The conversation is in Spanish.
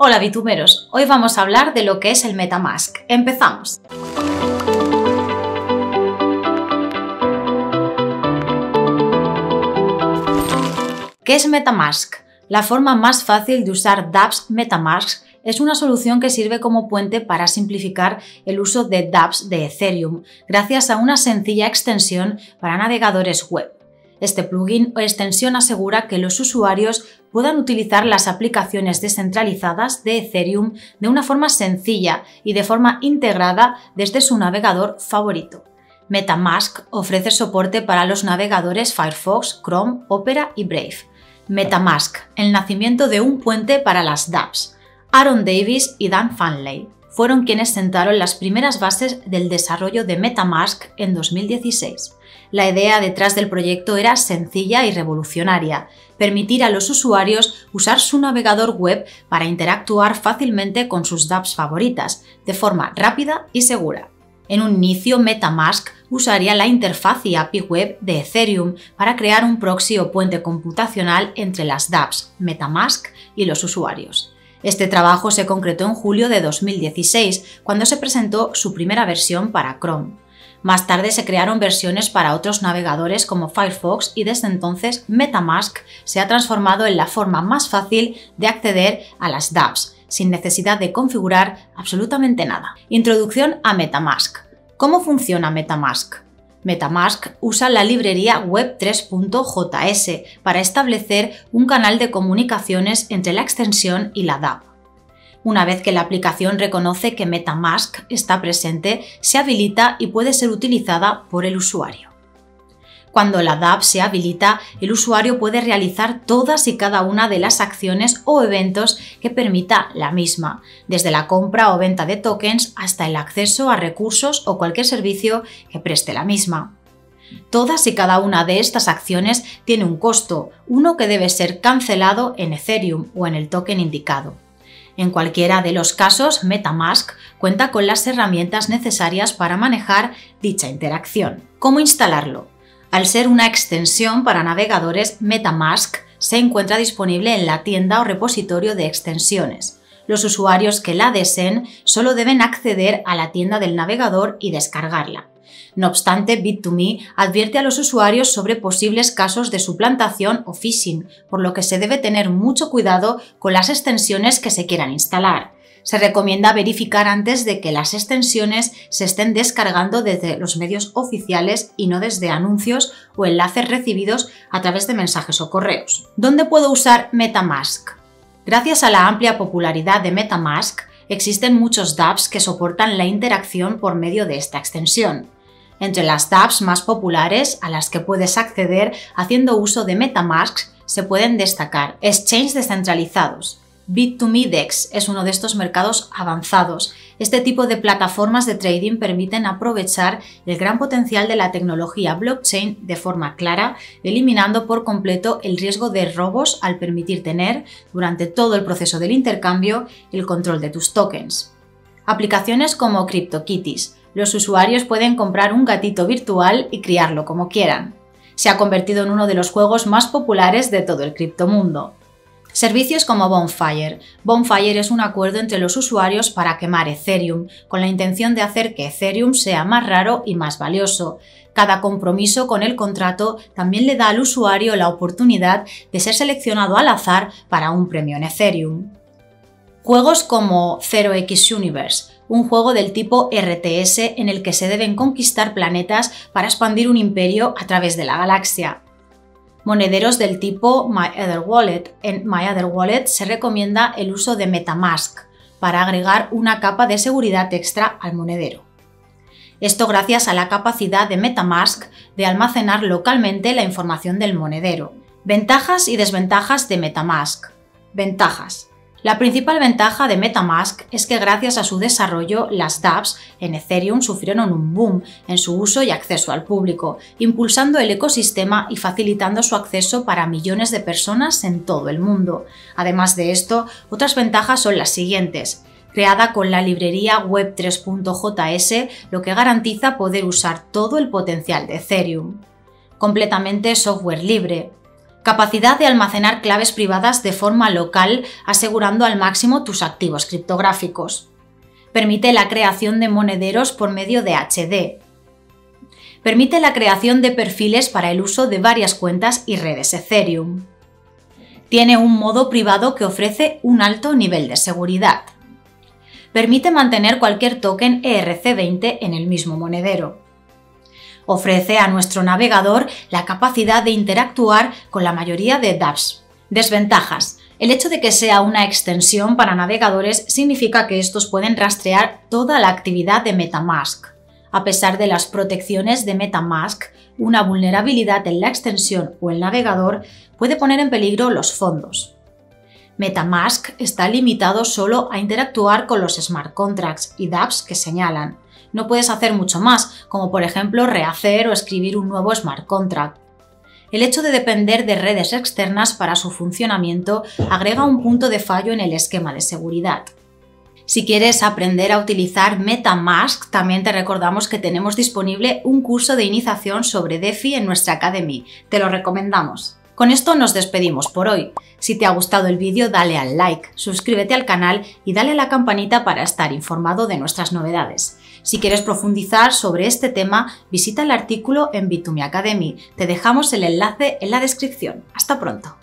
Hola Bitumeros, hoy vamos a hablar de lo que es el MetaMask. ¡Empezamos! ¿Qué es MetaMask? La forma más fácil de usar DApps MetaMask es una solución que sirve como puente para simplificar el uso de DApps de Ethereum, gracias a una sencilla extensión para navegadores web. Este plugin o extensión asegura que los usuarios puedan utilizar las aplicaciones descentralizadas de Ethereum de una forma sencilla y de forma integrada desde su navegador favorito. MetaMask ofrece soporte para los navegadores Firefox, Chrome, Opera y Brave. MetaMask, el nacimiento de un puente para las dApps. Aaron Davis y Dan Finlay fueron quienes sentaron las primeras bases del desarrollo de MetaMask en 2016. La idea detrás del proyecto era sencilla y revolucionaria: permitir a los usuarios usar su navegador web para interactuar fácilmente con sus dApps favoritas, de forma rápida y segura. En un inicio, MetaMask usaría la interfaz y API web de Ethereum para crear un proxy o puente computacional entre las dApps, MetaMask y los usuarios. Este trabajo se concretó en julio de 2016, cuando se presentó su primera versión para Chrome. Más tarde se crearon versiones para otros navegadores como Firefox y desde entonces MetaMask se ha transformado en la forma más fácil de acceder a las dApps, sin necesidad de configurar absolutamente nada. Introducción a MetaMask. ¿Cómo funciona MetaMask? MetaMask usa la librería Web3.js para establecer un canal de comunicaciones entre la extensión y la dApp. Una vez que la aplicación reconoce que MetaMask está presente, se habilita y puede ser utilizada por el usuario. Cuando la dApp se habilita, el usuario puede realizar todas y cada una de las acciones o eventos que permita la misma, desde la compra o venta de tokens hasta el acceso a recursos o cualquier servicio que preste la misma. Todas y cada una de estas acciones tiene un costo, uno que debe ser cancelado en Ethereum o en el token indicado. En cualquiera de los casos, MetaMask cuenta con las herramientas necesarias para manejar dicha interacción. ¿Cómo instalarlo? Al ser una extensión para navegadores, MetaMask se encuentra disponible en la tienda o repositorio de extensiones. Los usuarios que la deseen solo deben acceder a la tienda del navegador y descargarla. No obstante, Bit2Me advierte a los usuarios sobre posibles casos de suplantación o phishing, por lo que se debe tener mucho cuidado con las extensiones que se quieran instalar. Se recomienda verificar antes de que las extensiones se estén descargando desde los medios oficiales y no desde anuncios o enlaces recibidos a través de mensajes o correos. ¿Dónde puedo usar MetaMask? Gracias a la amplia popularidad de MetaMask, existen muchos dApps que soportan la interacción por medio de esta extensión. Entre las dApps más populares a las que puedes acceder haciendo uso de MetaMask se pueden destacar exchanges descentralizados. Bit2MeDex es uno de estos mercados avanzados. Este tipo de plataformas de trading permiten aprovechar el gran potencial de la tecnología blockchain de forma clara, eliminando por completo el riesgo de robos al permitir tener, durante todo el proceso del intercambio, el control de tus tokens. Aplicaciones como CryptoKitties. Los usuarios pueden comprar un gatito virtual y criarlo como quieran. Se ha convertido en uno de los juegos más populares de todo el criptomundo. Servicios como Bonfire. Bonfire es un acuerdo entre los usuarios para quemar Ethereum, con la intención de hacer que Ethereum sea más raro y más valioso. Cada compromiso con el contrato también le da al usuario la oportunidad de ser seleccionado al azar para un premio en Ethereum. Juegos como 0x Universe, un juego del tipo RTS en el que se deben conquistar planetas para expandir un imperio a través de la galaxia. Monederos del tipo MyEtherWallet. En MyEtherWallet se recomienda el uso de MetaMask para agregar una capa de seguridad extra al monedero. Esto gracias a la capacidad de MetaMask de almacenar localmente la información del monedero. Ventajas y desventajas de MetaMask. Ventajas. La principal ventaja de MetaMask es que gracias a su desarrollo, las dApps en Ethereum sufrieron un boom en su uso y acceso al público, impulsando el ecosistema y facilitando su acceso para millones de personas en todo el mundo. Además de esto, otras ventajas son las siguientes. Creada con la librería Web3.js, lo que garantiza poder usar todo el potencial de Ethereum. Completamente software libre. Capacidad de almacenar claves privadas de forma local, asegurando al máximo tus activos criptográficos. Permite la creación de monederos por medio de HD. Permite la creación de perfiles para el uso de varias cuentas y redes Ethereum. Tiene un modo privado que ofrece un alto nivel de seguridad. Permite mantener cualquier token ERC-20 en el mismo monedero. Ofrece a nuestro navegador la capacidad de interactuar con la mayoría de DApps. Desventajas. El hecho de que sea una extensión para navegadores significa que estos pueden rastrear toda la actividad de MetaMask. A pesar de las protecciones de MetaMask, una vulnerabilidad en la extensión o el navegador puede poner en peligro los fondos. MetaMask está limitado solo a interactuar con los smart contracts y dApps que señalan. No puedes hacer mucho más, como por ejemplo rehacer o escribir un nuevo smart contract. El hecho de depender de redes externas para su funcionamiento agrega un punto de fallo en el esquema de seguridad. Si quieres aprender a utilizar MetaMask, también te recordamos que tenemos disponible un curso de iniciación sobre DeFi en nuestra Academy. Te lo recomendamos. Con esto nos despedimos por hoy. Si te ha gustado el vídeo, dale al like, suscríbete al canal y dale a la campanita para estar informado de nuestras novedades. Si quieres profundizar sobre este tema, visita el artículo en Bit2Me Academy. Te dejamos el enlace en la descripción. Hasta pronto.